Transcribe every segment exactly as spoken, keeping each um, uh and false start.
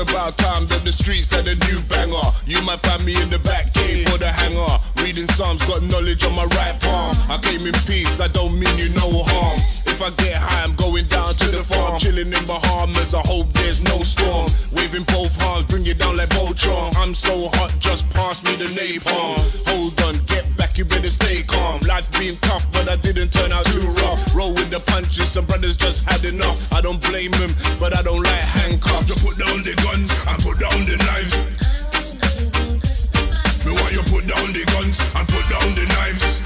it's about time that the streets had a new banger. You might find me in the back cave or the hangar, reading Psalms, got knowledge on my right palm. I came in peace, I don't mean you no harm. If I get high, I'm going down to the farm, chilling in Bahamas, I hope there's no storm. Waving both arms, bring you down like Voltron. I'm so hot, just pass me the napalm. Hold on, get back, you better stay calm. Life's been tough, but I didn't turn out too rough. Roll with the punches, some brothers just had enough. I don't blame them, but I don't like handcuffs. You put down the guns, and put down the knives. Me want you put down the guns, and put down the knives.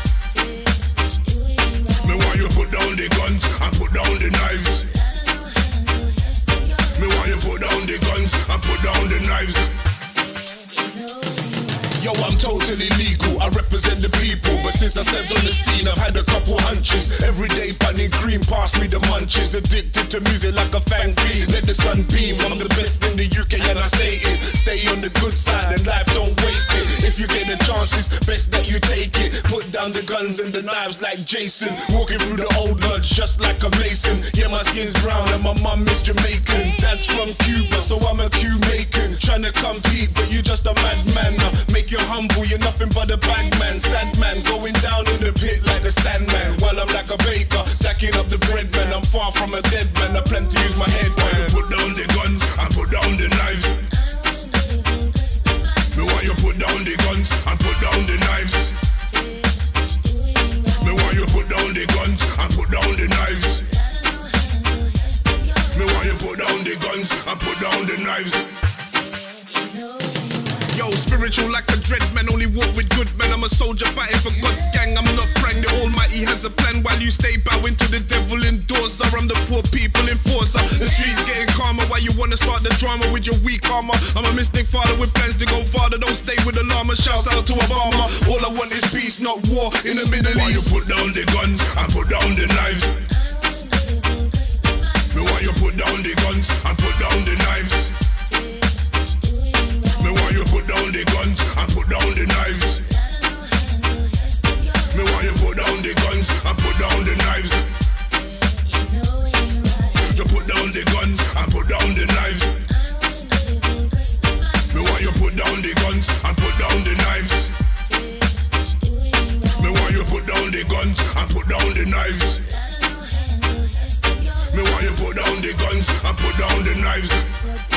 Me want you put down the guns and put down the knives. Me want you put down the guns and put down the knives. Yo, I'm totally legal, I represent the people. But since I stepped on the scene, I've had a couple hunches. Every day bunny cream, pass me the munches. Addicted to music like a fang fiend. Let the sun beam, I'm the best in the U K and I stay in. Stay on the good side and life don't waste it. If you get the chances, best that you take it. Put down the guns and the knives like Jason. Walking through the old lodge just like a mason. Yeah, my skin's brown and my mum is Jamaican. Dad's from Cuba, so I'm a Q-Macan. Trying to compete, but you just a madman now. Make you're humble, you're nothing but a bag man. Sad man, going down in the pit like the sandman. While I'm like a baker, stacking up the bread man. I'm far from a dead man, I plan to use my head man. Put down the guns, and put down the knives. Me want you put down the guns, and put down the knives. Me want you put down the guns, and put down the knives. Me want you put down the guns, and put down the knives. Yo, spiritual like a dread man, only walk with good men. I'm a soldier fighting for God's gang, I'm not praying. The Almighty has a plan while you stay bowing to the devil endorser. I'm the poor people enforcer. The streets getting calmer while you wanna start the drama with your weak armor. I'm a mystic father with plans to go farther. Don't stay with the llama, shouts out to Obama. All I want is peace, not war in the Middle East. Me want you put down the guns and put down the knives. Me want you put down the guns and put down the knives. Put down the guns and put down the knives. Me want you put down the guns and put down the knives. You put down the guns and put down the knives. Me want you put down the guns and put down the knives. Me want you put down the guns and put down the knives. Me want you put down the guns and put down the knives.